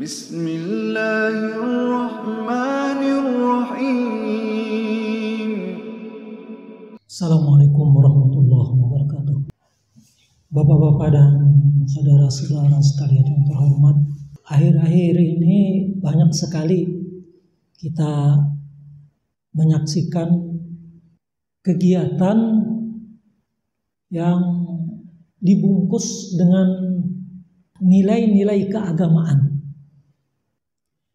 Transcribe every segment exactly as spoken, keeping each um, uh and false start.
Bismillahirrahmanirrahim. Assalamualaikum warahmatullahi wabarakatuh. Bapak-bapak dan saudara-saudara sekalian yang terhormat, akhir-akhir ini banyak sekali kita menyaksikan kegiatan yang dibungkus dengan nilai-nilai keagamaan,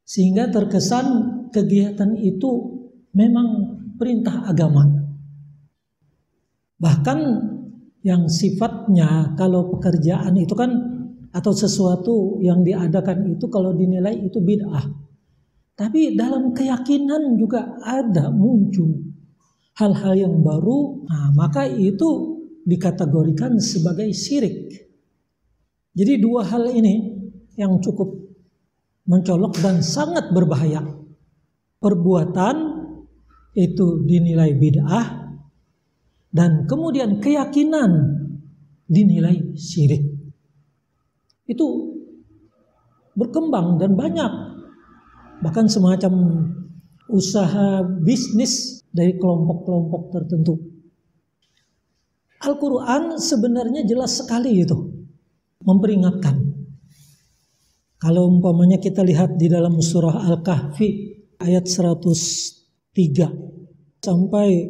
sehingga terkesan kegiatan itu memang perintah agama. Bahkan yang sifatnya, kalau pekerjaan itu kan atau sesuatu yang diadakan itu kalau dinilai itu bid'ah, tapi dalam keyakinan juga ada muncul hal-hal yang baru, nah, maka itu dikategorikan sebagai syirik. Jadi dua hal ini yang cukup mencolok dan sangat berbahaya. Perbuatan itu dinilai bid'ah, dan kemudian keyakinan dinilai syirik. Itu berkembang dan banyak. Bahkan semacam usaha bisnis dari kelompok-kelompok tertentu. Al-Quran sebenarnya jelas sekali itu memperingatkan. Kalau umpamanya kita lihat di dalam surah Al-Kahfi ayat seratus tiga sampai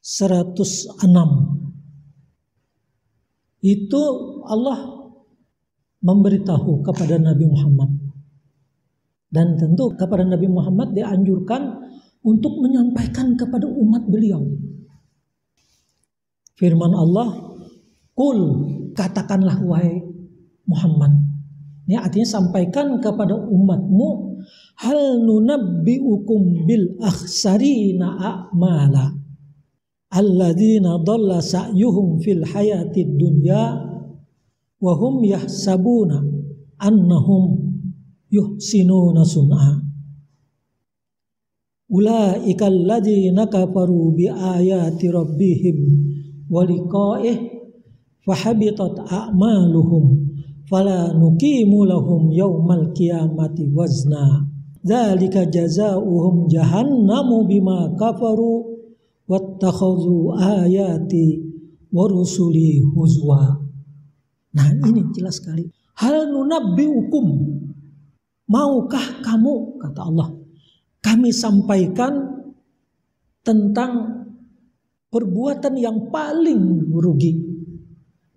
seratus enam, itu Allah memberitahu kepada Nabi Muhammad, dan tentu kepada Nabi Muhammad dianjurkan untuk menyampaikan kepada umat beliau firman Allah, "Qul," katakanlah wahai Muhammad. Ini artinya sampaikan kepada umatmu, "Hal nunabbi'ukum bil akhsarina a'mala alladzina dhalla sa'yuhum fil hayatid dunya wa hum yahsabuna annahum yuhsinuna sun'a ulaika alladzina kafaru bi ayati rabbihim wa liqa'ih fahabitat a'maluhum fala nuqimu lahum yaumal qiyamati wazna dzalika jazaa'uhum jahannamu bima kafaru wattakhadhu ayati wa rusuli huzwa." Nah, ini jelas sekali. "Hal nunabbiukum," maukah kamu, kata Allah, kami sampaikan tentang perbuatan yang paling rugi,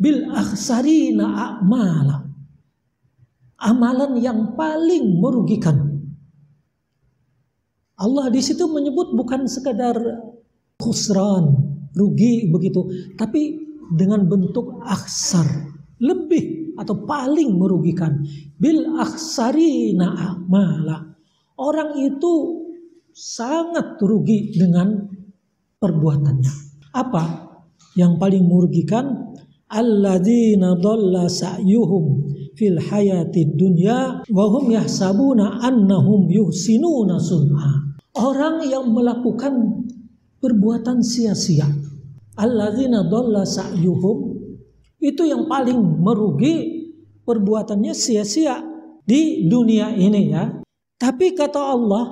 bil akhsarina a'mala, amalan yang paling merugikan. Allah di situ menyebut bukan sekadar khusran, rugi begitu, tapi dengan bentuk akhsar, lebih atau paling merugikan. Bil akhsarina a'mala, orang itu sangat rugi dengan perbuatannya. Apa yang paling merugikan? Alladzina dhalla sa'yuhum fil hayatid dunya wa hum yahsabuna annahum yuhsinuna sun'a, orang yang melakukan perbuatan sia-sia. Alladzina dhalla sa'yuhum, itu yang paling merugi, perbuatannya sia-sia di dunia ini ya. Tapi kata Allah,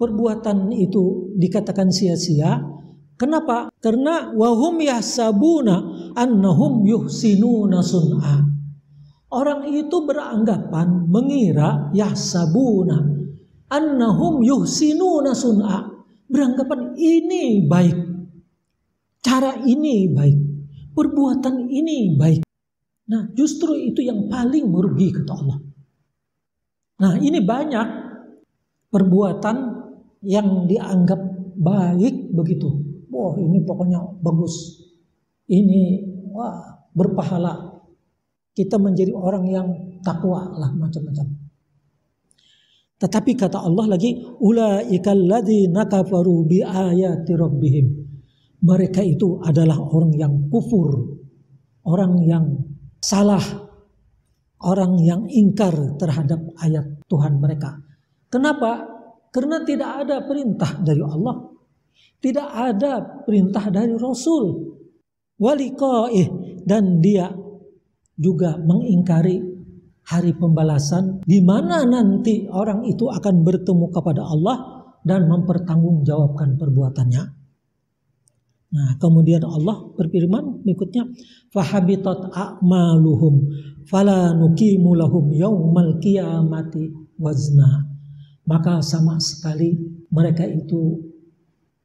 perbuatan itu dikatakan sia-sia. Kenapa? Karena wahum yahsabuna annahum yuhsinuna sun'a. Orang itu beranggapan, mengira, yahsabuna annahum yuhsinuna sun'a, beranggapan ini baik, cara ini baik, perbuatan ini baik. Nah, justru itu yang paling merugi, kata Allah. Nah, ini banyak perbuatan yang dianggap baik begitu. Wah, ini pokoknya bagus, ini wah berpahala, kita menjadi orang yang takwa lah, macam-macam. Tetapi kata Allah lagi, ulaikal ladzina kafaru bi ayati rabbihim, mereka itu adalah orang yang kufur, orang yang salah, orang yang ingkar terhadap ayat Tuhan mereka. Kenapa? Karena tidak ada perintah dari Allah, tidak ada perintah dari Rasul, wa liqa'ih, dan dia juga mengingkari hari pembalasan, di mana nanti orang itu akan bertemu kepada Allah dan mempertanggungjawabkan perbuatannya. Nah, kemudian Allah berfirman berikutnya, fahabitat a'maluhum fala nuqimu lahum yaumal qiyamati wazna. Maka sama sekali mereka itu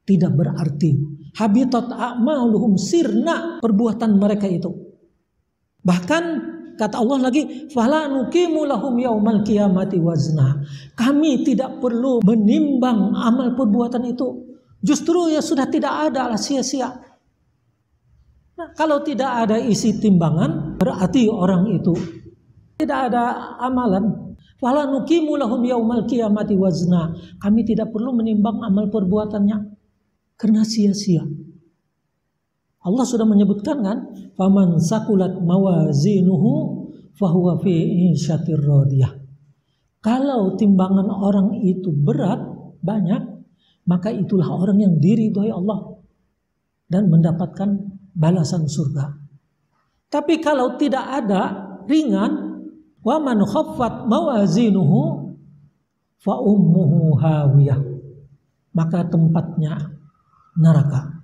tidak berarti. Habitat a'maluhum sirna perbuatan mereka itu. Bahkan kata Allah lagi, fala nuqimu lahum yaumal qiyamati wazna. Kami tidak perlu menimbang amal perbuatan itu. Justru ya sudah tidak ada, lah sia-sia. Nah, kalau tidak ada isi timbangan, berarti orang itu tidak ada amalan. Fala nuqimu lahum yaumal qiyamati wazna. Kami tidak perlu menimbang amal perbuatannya karena sia-sia. Allah sudah menyebutkan kan, faman sakulat mawazinuhu fahuwa fi insyatir radiyah. Kalau timbangan orang itu berat, banyak, maka itulah orang yang diridhoi Allah dan mendapatkan balasan surga. Tapi kalau tidak ada, ringan, waman khaffat mawazinuhu fa ummuhu hawiyah, maka tempatnya neraka.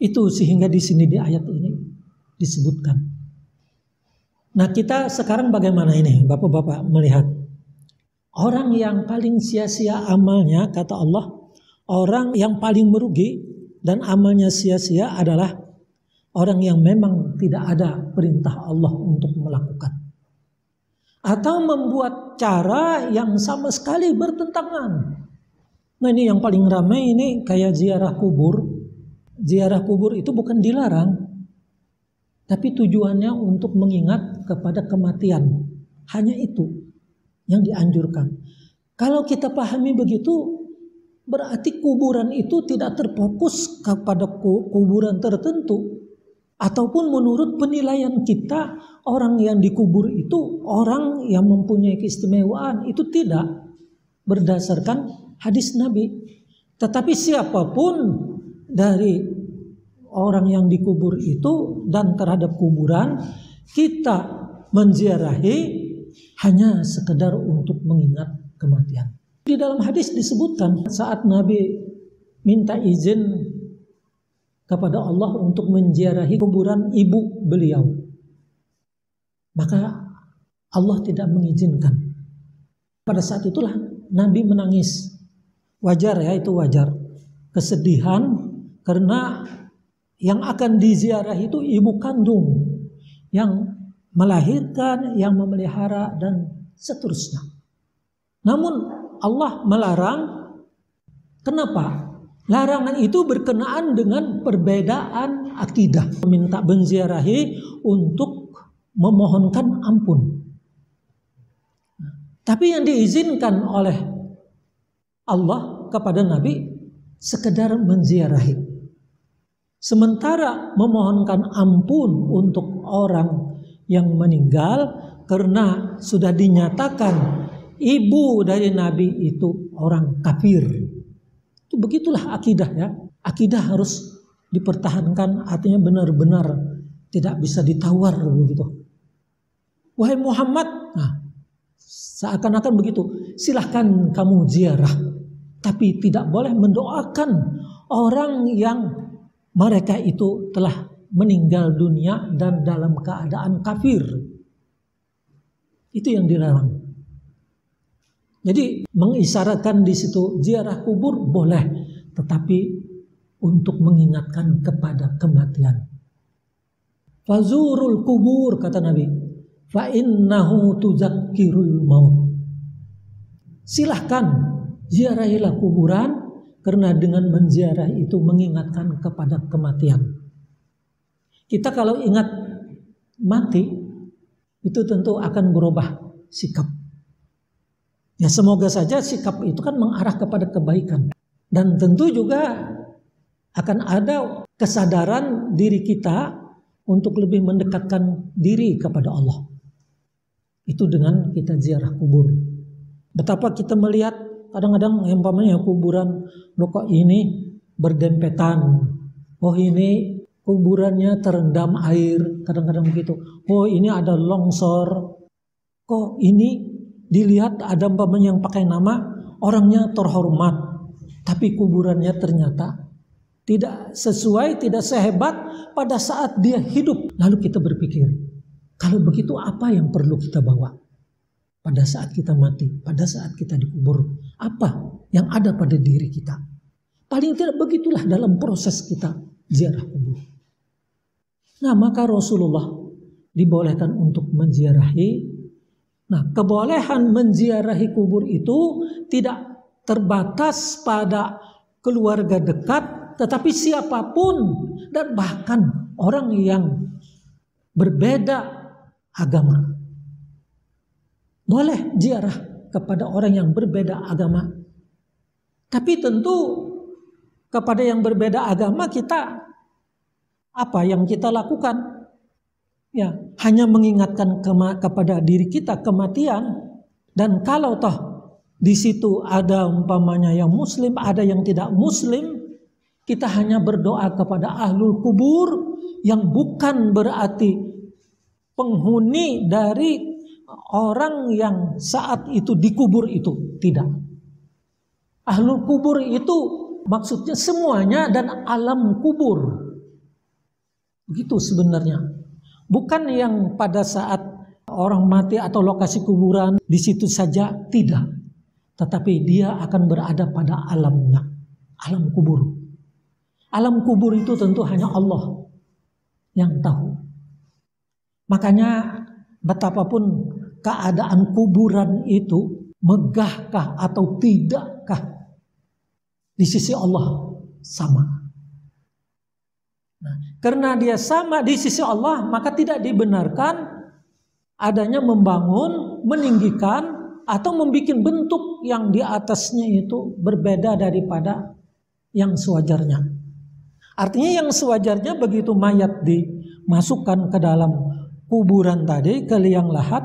Itu sehingga di sini di ayat ini disebutkan. Nah, kita sekarang bagaimana ini Bapak-bapak melihat? Orang yang paling sia-sia amalnya, kata Allah, orang yang paling merugi dan amalnya sia-sia adalah orang yang memang tidak ada perintah Allah untuk melakukan, atau membuat cara yang sama sekali bertentangan. Nah, ini yang paling ramai ini kayak ziarah kubur. Ziarah kubur itu bukan dilarang, tapi tujuannya untuk mengingat kepada kematian. Hanya itu yang dianjurkan. Kalau kita pahami begitu, berarti kuburan itu tidak terfokus kepada kuburan tertentu, ataupun menurut penilaian kita, orang yang dikubur itu orang yang mempunyai keistimewaan. Itu tidak berdasarkan hadis Nabi. Tetapi siapapun dari orang yang dikubur itu dan terhadap kuburan, kita menziarahi hanya sekedar untuk mengingat kematian. Di dalam hadis disebutkan saat Nabi minta izin kepada Allah untuk menziarahi kuburan ibu beliau, maka Allah tidak mengizinkan. Pada saat itulah Nabi menangis. Wajar ya, itu wajar. Kesedihan karena yang akan diziarahi itu ibu kandung yang melahirkan, yang memelihara, dan seterusnya. Namun Allah melarang. Kenapa? Larangan itu berkenaan dengan perbedaan akidah. Meminta menziarahi untuk memohonkan ampun. Tapi yang diizinkan oleh Allah kepada Nabi sekedar menziarahi. Sementara memohonkan ampun untuk orang yang meninggal karena sudah dinyatakan ibu dari Nabi itu orang kafir. Itu begitulah akidah ya. Akidah harus dipertahankan, artinya benar-benar tidak bisa ditawar begitu. Wahai Muhammad, nah, seakan-akan begitu. Silahkan kamu ziarah, tapi tidak boleh mendoakan orang yang mereka itu telah meninggal dunia dan dalam keadaan kafir. Itu yang dilarang. Jadi mengisyaratkan di situ ziarah kubur boleh, tetapi untuk mengingatkan kepada kematian. Fazurul kubur, kata Nabi, fa innahu tuzakkirul maut. Silahkan ziarahilah kuburan, karena dengan menziarah itu mengingatkan kepada kematian. Kita kalau ingat mati, itu tentu akan berubah sikap. Ya semoga saja sikap itu kan mengarah kepada kebaikan. Dan tentu juga akan ada kesadaran diri kita untuk lebih mendekatkan diri kepada Allah. Itu dengan kita ziarah kubur. Betapa kita melihat kadang-kadang umpamanya kuburan lokal ini berdempetan. Oh ini kuburannya terendam air, kadang-kadang begitu. Oh ini ada longsor. kok ini dilihat ada umpamanya yang pakai nama orangnya terhormat, tapi kuburannya ternyata tidak sesuai, tidak sehebat pada saat dia hidup. Lalu kita berpikir, kalau begitu apa yang perlu kita bawa pada saat kita mati, pada saat kita dikubur? Apa yang ada pada diri kita? Paling tidak begitulah dalam proses kita ziarah kubur. Nah, maka Rasulullah dibolehkan untuk menziarahi. Nah, kebolehan menziarahi kubur itu tidak terbatas pada keluarga dekat, tetapi siapapun dan bahkan orang yang berbeda agama. Boleh ziarah kepada orang yang berbeda agama. Tapi tentu kepada yang berbeda agama kita, apa yang kita lakukan? Ya, hanya mengingatkan kepada diri kita kematian. Dan kalau toh di situ ada umpamanya yang muslim, ada yang tidak muslim, kita hanya berdoa kepada ahlul kubur, yang bukan berarti penghuni dari orang yang saat itu dikubur itu. Tidak. Ahlul kubur itu maksudnya semuanya dan alam kubur. Begitu sebenarnya. Bukan yang pada saat orang mati atau lokasi kuburan di situ saja, tidak. Tetapi dia akan berada pada alamnya, alam kubur. Alam kubur itu tentu hanya Allah yang tahu. Makanya betapapun keadaan kuburan itu, megahkah atau tidakkah, di sisi Allah sama. Nah, karena dia sama di sisi Allah, maka tidak dibenarkan adanya membangun, meninggikan, atau membuat bentuk yang di atasnya itu berbeda daripada yang sewajarnya. Artinya yang sewajarnya begitu mayat dimasukkan ke dalam kuburan tadi, ke liang lahat,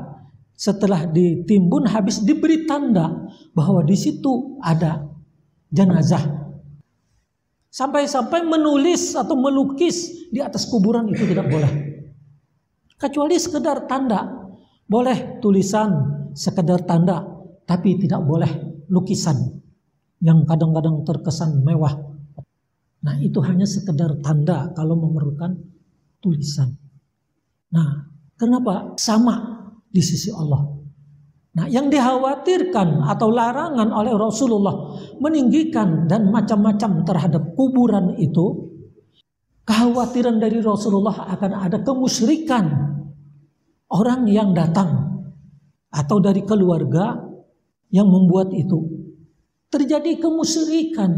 setelah ditimbun habis diberi tanda bahwa di situ ada jenazah. Sampai-sampai menulis atau melukis di atas kuburan itu tidak boleh. Kecuali sekedar tanda. Boleh tulisan, sekedar tanda, tapi tidak boleh lukisan yang kadang-kadang terkesan mewah. Nah, itu hanya sekedar tanda kalau memerlukan tulisan. Nah, kenapa? Sama di sisi Allah. Nah, yang dikhawatirkan atau larangan oleh Rasulullah meninggikan dan macam-macam terhadap kuburan itu, kekhawatiran dari Rasulullah akan ada kemusyrikan orang yang datang atau dari keluarga yang membuat itu. Terjadi kemusyrikan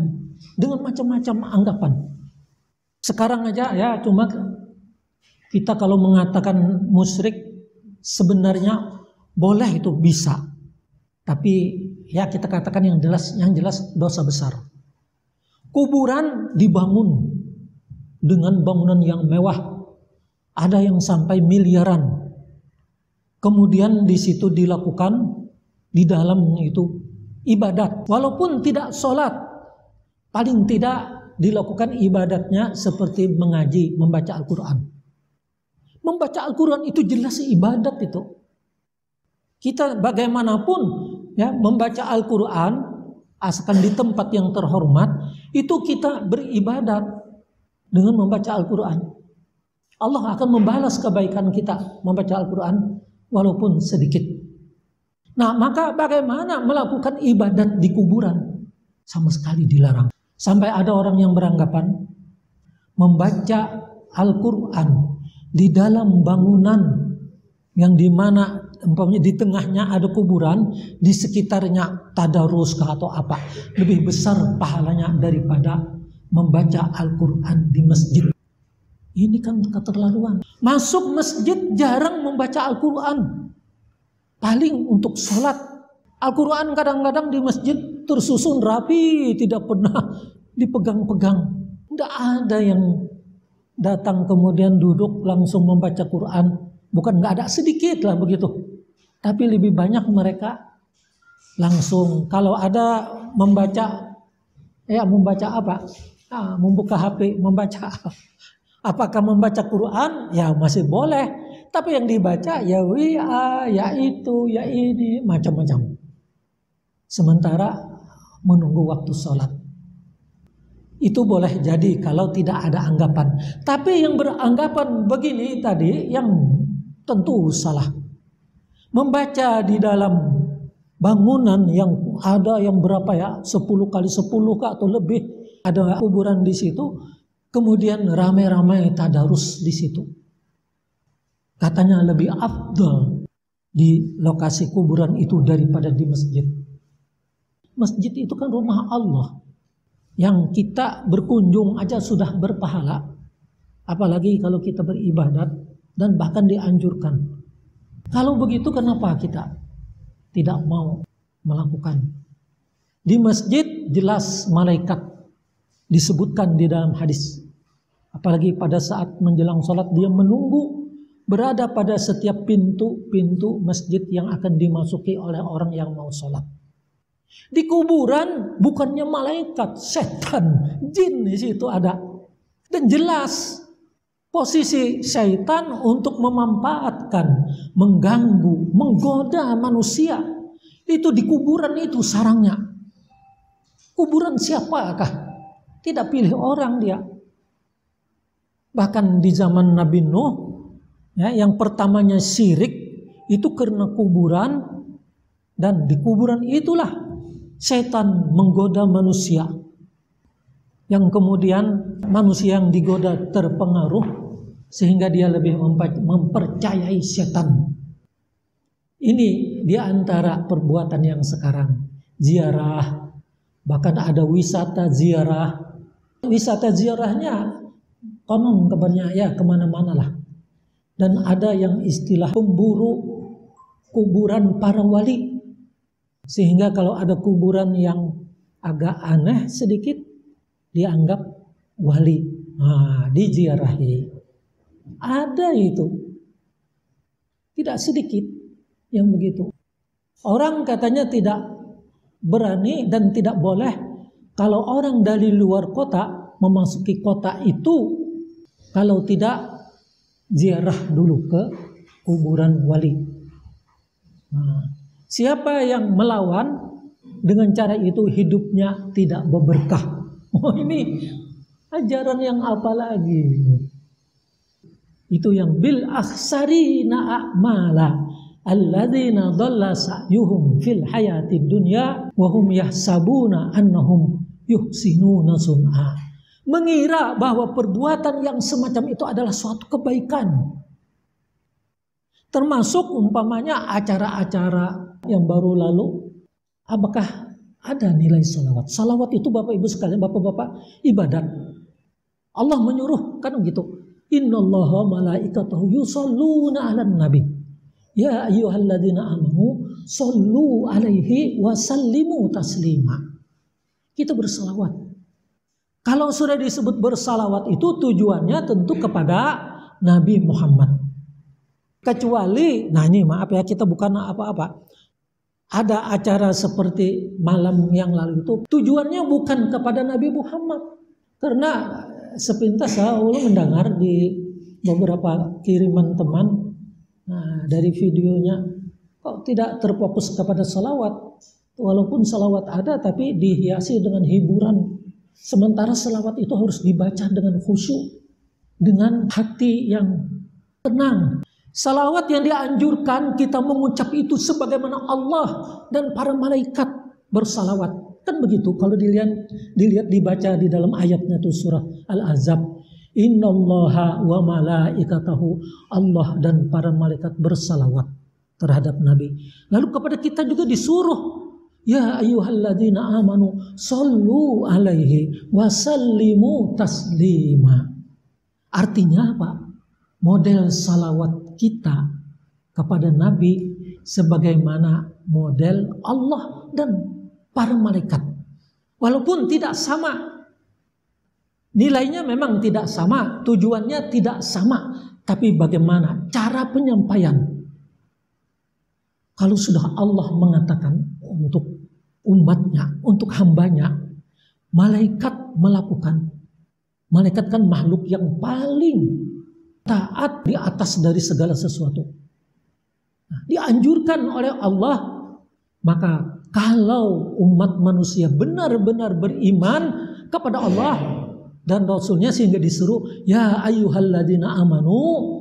dengan macam-macam anggapan. Sekarang aja ya, cuma kita kalau mengatakan musyrik sebenarnya boleh, itu bisa. Tapi ya kita katakan yang jelas, yang jelas dosa besar. Kuburan dibangun dengan bangunan yang mewah, ada yang sampai miliaran. Kemudian di situ dilakukan di dalamnya itu ibadat, walaupun tidak sholat. Paling tidak dilakukan ibadatnya seperti mengaji, membaca Al-Quran. Membaca Al-Quran itu jelas ibadat itu. Kita bagaimanapun ya membaca Al-Quran, asalkan di tempat yang terhormat, itu kita beribadat dengan membaca Al-Quran. Allah akan membalas kebaikan kita membaca Al-Quran walaupun sedikit. Nah, maka bagaimana melakukan ibadat di kuburan? Sama sekali dilarang. Sampai ada orang yang beranggapan membaca Al-Quran di dalam bangunan yang dimana umpamanya di tengahnya ada kuburan, di sekitarnya tadarus atau apa, lebih besar pahalanya daripada membaca Al-Quran di masjid. Ini kan keterlaluan. Masuk masjid jarang membaca Al-Quran. Paling untuk sholat. Al-Quran kadang-kadang di masjid tersusun rapi, tidak pernah dipegang-pegang. Tidak ada yang datang kemudian duduk langsung membaca Quran. Bukan nggak ada, sedikit lah begitu. Tapi lebih banyak mereka langsung. Kalau ada membaca, ya membaca apa? Nah, membuka H P, membaca. Apakah membaca Quran? Ya masih boleh. Tapi yang dibaca ya W A, ya itu, ya ini, macam-macam. Sementara menunggu waktu sholat. Itu boleh jadi kalau tidak ada anggapan. Tapi yang beranggapan begini tadi yang tentu salah. Membaca di dalam bangunan yang ada yang berapa ya, sepuluh kali sepuluh kah atau lebih, ada kuburan di situ, kemudian rame-rame tadarus di situ. Katanya lebih afdal di lokasi kuburan itu daripada di masjid. Masjid itu kan rumah Allah. Yang kita berkunjung aja sudah berpahala. Apalagi kalau kita beribadat dan bahkan dianjurkan. Kalau begitu kenapa kita tidak mau melakukan? Di masjid jelas malaikat disebutkan di dalam hadis. Apalagi pada saat menjelang sholat dia menunggu berada pada setiap pintu-pintu masjid yang akan dimasuki oleh orang yang mau sholat. Di kuburan bukannya malaikat, setan, jin di situ ada. Dan jelas posisi setan untuk memanfaatkan, mengganggu, menggoda manusia. Itu di kuburan itu sarangnya. Kuburan siapakah? Tidak pilih orang dia. Bahkan di zaman Nabi Nuh, ya, yang pertamanya syirik itu karena kuburan, dan di kuburan itulah setan menggoda manusia, yang kemudian manusia yang digoda terpengaruh sehingga dia lebih mempercayai setan. Ini dia antara perbuatan yang sekarang, ziarah, bahkan ada wisata ziarah. Wisata ziarahnya konon kabarnya ya kemana-mana lah. Dan ada yang istilah pemburu kuburan para wali. Sehingga kalau ada kuburan yang agak aneh sedikit, dianggap wali. Nah, diziarahi. Ada itu. Tidak sedikit yang begitu. Orang katanya tidak berani dan tidak boleh kalau orang dari luar kota memasuki kota itu, kalau tidak ziarah dulu ke kuburan wali. Nah, siapa yang melawan dengan cara itu hidupnya tidak berberkah. Oh, ini ajaran yang apa lagi? Itu yang bil akhsarina a'mala alladzina dhalla sa'yuhum fil hayatid dunya wa hum yahsabuna annahum yuhsinuna sun'a. Mengira bahwa perbuatan yang semacam itu adalah suatu kebaikan. Termasuk umpamanya acara-acara yang baru lalu, apakah ada nilai salawat? Salawat itu Bapak Ibu sekalian, Bapak-bapak, ibadat. Allah menyuruh kan gitu. Innallaha malaikatahu yusholluna 'alan nabi. Ya ayyuhalladzina amanu shollu 'alaihi wa sallimu taslima. Kita bersalawat. Kalau sudah disebut bersalawat itu tujuannya tentu kepada Nabi Muhammad. Kecuali, nah ini maaf ya, kita bukan apa-apa. Ada acara seperti malam yang lalu itu tujuannya bukan kepada Nabi Muhammad, karena sepintas saya mendengar di beberapa kiriman teman, nah, dari videonya kok tidak terfokus kepada salawat, walaupun salawat ada tapi dihiasi dengan hiburan, sementara salawat itu harus dibaca dengan khusyuk, dengan hati yang tenang. Salawat yang dianjurkan kita mengucap itu sebagaimana Allah dan para malaikat bersalawat. Kan begitu kalau dilihat, dilihat dibaca di dalam ayatnya itu surah Al-Ahzab. Innallaha wa malaikatahu, Allah dan para malaikat bersalawat terhadap Nabi. Lalu kepada kita juga disuruh. Ya ayyuhalladzina amanu sallu alaihi wa sallimu taslima. Artinya apa? Model salawat kita kepada Nabi sebagaimana model Allah dan para malaikat. Walaupun tidak sama. Nilainya memang tidak sama. Tujuannya tidak sama. Tapi bagaimana cara penyampaian. Kalau sudah Allah mengatakan untuk umatnya, untuk hambanya, malaikat melakukan. Malaikat kan makhluk yang paling taat di atas dari segala sesuatu. Nah, dianjurkan oleh Allah, maka kalau umat manusia benar-benar beriman kepada Allah dan Rasulnya sehingga disuruh ya ayyuhalladzina amanu.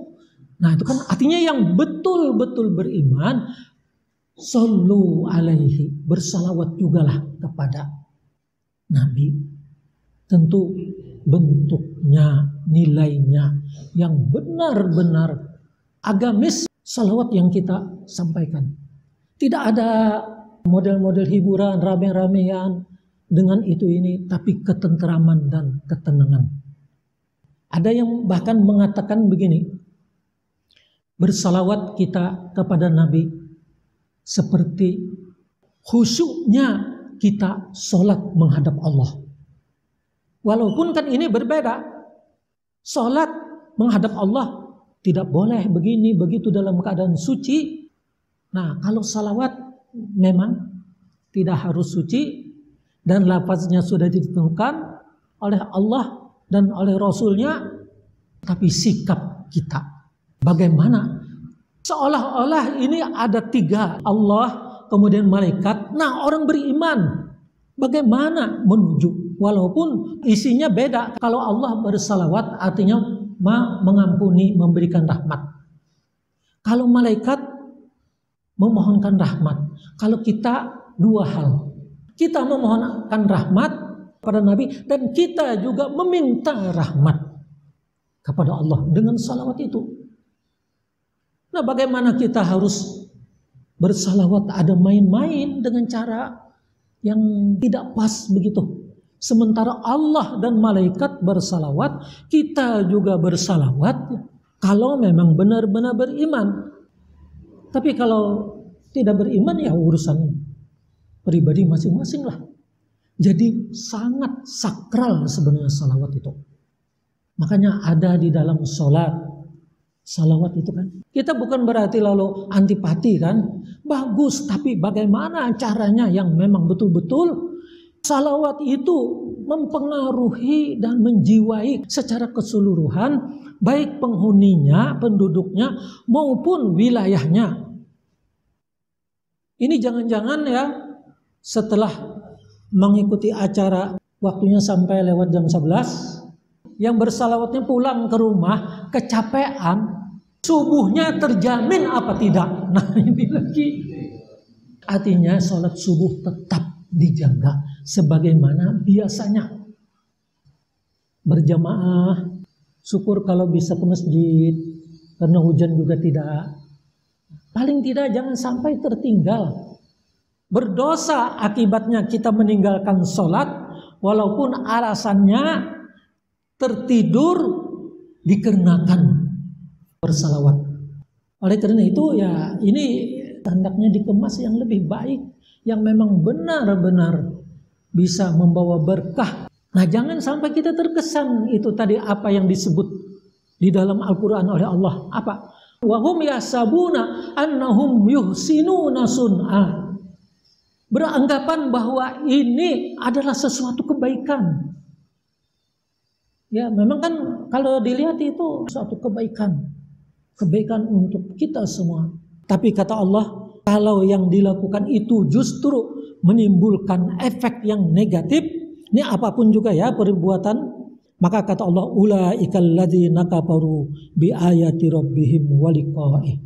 Nah, itu kan artinya yang betul-betul beriman, sallu alaihi, bersalawat jugalah kepada Nabi. Tentu bentuknya, nilainya yang benar-benar agamis salawat yang kita sampaikan. Tidak ada model-model hiburan, rame-ramean dengan itu ini, tapi ketenteraman dan ketenangan. Ada yang bahkan mengatakan begini, bersalawat kita kepada Nabi seperti khusyuknya kita sholat menghadap Allah. Walaupun kan ini berbeda, sholat menghadap Allah tidak boleh begini begitu dalam keadaan suci. Nah, kalau salawat memang tidak harus suci dan lafaznya sudah ditentukan oleh Allah dan oleh Rasulnya, tapi sikap kita bagaimana? Seolah-olah ini ada tiga, Allah, kemudian malaikat. Nah, orang beriman bagaimana menuju? Walaupun isinya beda. Kalau Allah bersalawat artinya mengampuni, memberikan rahmat. Kalau malaikat memohonkan rahmat. Kalau kita dua hal. Kita memohonkan rahmat kepada Nabi dan kita juga meminta rahmat kepada Allah dengan salawat itu. Nah, bagaimana kita harus bersalawat ada main-main dengan cara yang tidak pas begitu. Sementara Allah dan malaikat bersalawat, kita juga bersalawat kalau memang benar-benar beriman. Tapi kalau tidak beriman, ya urusan pribadi masing-masing lah. Jadi sangat sakral sebenarnya salawat itu. Makanya ada di dalam sholat salawat itu kan. Kita bukan berarti lalu antipati kan. Bagus, tapi bagaimana caranya yang memang betul-betul salawat itu mempengaruhi dan menjiwai secara keseluruhan, baik penghuninya, penduduknya maupun wilayahnya. Ini jangan-jangan ya setelah mengikuti acara waktunya sampai lewat jam sebelas, yang bersalawatnya pulang ke rumah kecapean, subuhnya terjamin apa tidak? Nah, ini lagi. Artinya sholat subuh tetap dijaga sebagaimana biasanya. Berjamaah, syukur kalau bisa ke masjid, karena hujan juga tidak. Paling tidak jangan sampai tertinggal. Berdosa akibatnya kita meninggalkan sholat, walaupun alasannya tertidur dikarenakan bersalawat. Oleh karena itu ya ini hendaknya dikemas yang lebih baik, yang memang benar-benar bisa membawa berkah. Nah, jangan sampai kita terkesan itu tadi apa yang disebut di dalam Al-Quran oleh Allah. Apa? Wahum yasabuna annahum yuhsinuna sun'a. Beranggapan bahwa ini adalah sesuatu kebaikan. Ya memang kan kalau dilihat itu suatu kebaikan. Kebaikan untuk kita semua. Tapi kata Allah, kalau yang dilakukan itu justru menimbulkan efek yang negatif, ini apapun juga ya perbuatan, maka kata Allah, ulaikal ladzina kafaru bi ayati rabbihim wa liqaih.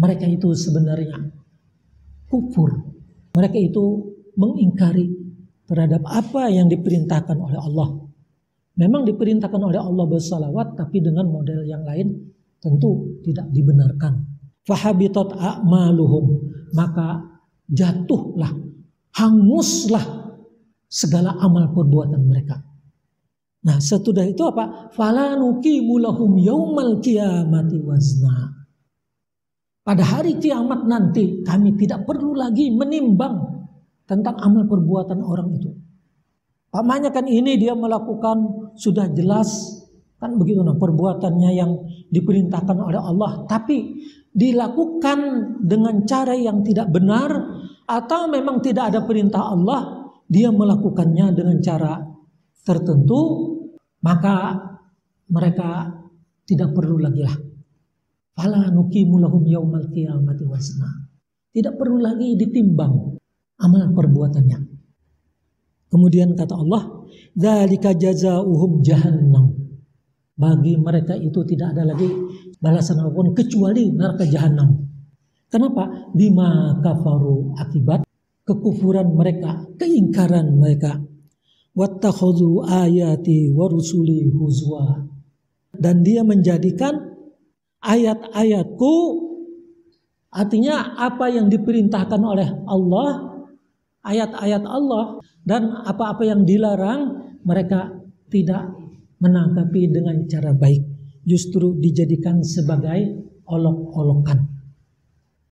Mereka itu sebenarnya kufur. Mereka itu mengingkari terhadap apa yang diperintahkan oleh Allah. Memang diperintahkan oleh Allah bersalawat, tapi dengan model yang lain tentu tidak dibenarkan. Fahabitat a'maluhum, maka jatuhlah, hanguslah segala amal perbuatan mereka. Nah, setelah itu apa? Falanuqimu lahum yaumal qiyamati wazna. Pada hari kiamat nanti kami tidak perlu lagi menimbang tentang amal perbuatan orang itu. Pamannya kan ini dia melakukan sudah jelas. Kan begitu, nah, perbuatannya yang diperintahkan oleh Allah, tapi dilakukan dengan cara yang tidak benar, atau memang tidak ada perintah Allah, dia melakukannya dengan cara tertentu, maka mereka Tidak perlu lagi lah. Fala nuqimu lahum yaumal qiyamati wazna. Tidak perlu lagi ditimbang amal perbuatannya. Kemudian kata Allah, dzalika jazaa'uhum jahannam. Bagi mereka itu tidak ada lagi balasan apapun kecuali neraka jahanam. Kenapa? Bima kafaru, akibat kekufuran mereka, keingkaran mereka. Wattakhadhu ayati wa rusuli huzwa. Dan dia menjadikan ayat-ayatku, artinya apa yang diperintahkan oleh Allah, ayat-ayat Allah, dan apa-apa yang dilarang, mereka tidak menanggapi dengan cara baik, justru dijadikan sebagai olok-olokan.